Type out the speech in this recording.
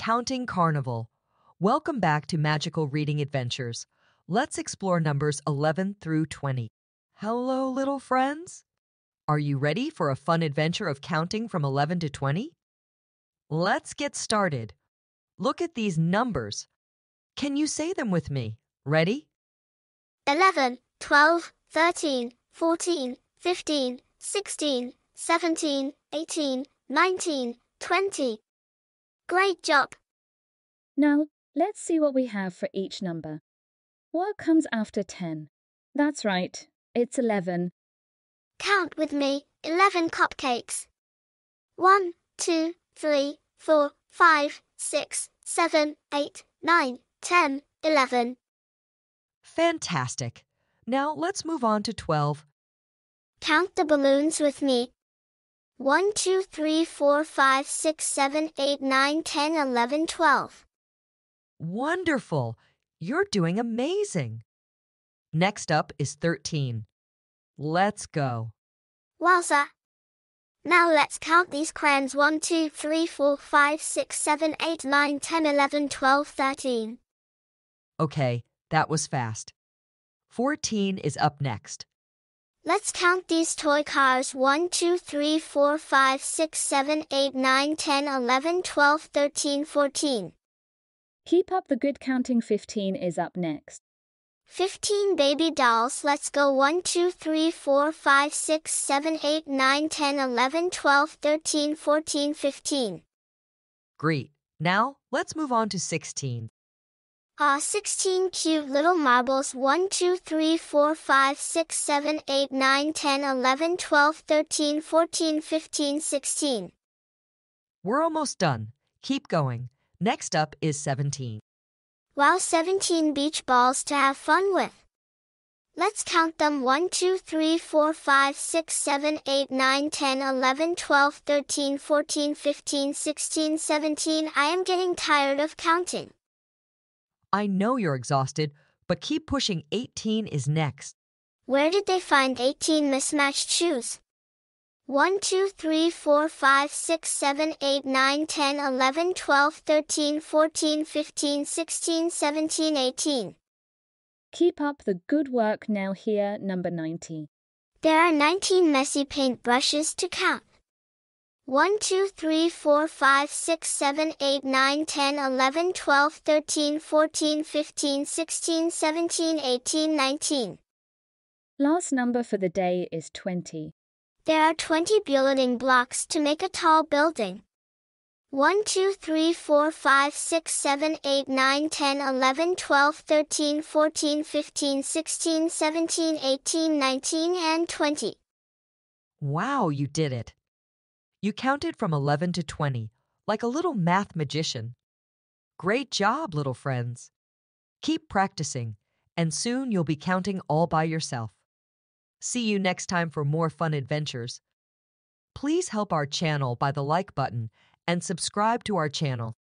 Counting Carnival. Welcome back to Magical Reading Adventures. Let's explore numbers 11 through 20. Hello, little friends. Are you ready for a fun adventure of counting from 11 to 20? Let's get started. Look at these numbers. Can you say them with me? Ready? 11, 12, 13, 14, 15, 16, 17, 18, 19, 20. Great job! Now, let's see what we have for each number. What comes after 10? That's right, it's 11. Count with me, 11 cupcakes. 1, 2, 3, 4, 5, 6, 7, 8, 9, 10, 11. Fantastic! Now let's move on to 12. Count the balloons with me. 1, 2, 3, 4, 5, 6, 7, 8, 9, 10, 11, 12. Wonderful! You're doing amazing! Next up is 13. Let's go. Wowza! Now let's count these crayons. 1, 2, 3, 4, 5, 6, 7, 8, 9, 10, 11, 12, 13. Okay, that was fast. 14 is up next. Let's count these toy cars. 1, 2, 3, 4, 5, 6, 7, 8, 9, 10, 11, 12, 13, 14. Keep up the good counting. 15 is up next. 15 baby dolls. Let's go. 1, 2, 3, 4, 5, 6, 7, 8, 9, 10, 11, 12, 13, 14, 15. Great. Now, let's move on to 16. 16 cute little marbles. 1, 2, 3, 4, 5, 6, 7, 8, 9, 10, 11, 12, 13, 14, 15, 16. We're almost done. Keep going. Next up is 17. Wow, 17 beach balls to have fun with. Let's count them. 1, 2, 3, 4, 5, 6, 7, 8, 9, 10, 11, 12, 13, 14, 15, 16, 17. I am getting tired of counting. I know you're exhausted, but keep pushing. 18 is next. Where did they find 18 mismatched shoes? 1, 2, 3, 4, 5, 6, 7, 8, 9, 10, 11, 12, 13, 14, 15, 16, 17, 18. Keep up the good work. Now here, number 19. There are 19 messy paint brushes to count. 1, 2, 3, 4, 5, 6, 7, 8, 9, 10, 11, 12, 13, 14, 15, 16, 17, 18, 19. Last number for the day is 20. There are 20 building blocks to make a tall building. 1, 2, 3, 4, 5, 6, 7, 8, 9, 10, 11, 12, 13, 14, 15, 16, 17, 18, 19, and 20. Wow, you did it! You counted from 11 to 20, like a little math magician. Great job, little friends. Keep practicing, and soon you'll be counting all by yourself. See you next time for more fun adventures. Please help our channel by the like button and subscribe to our channel.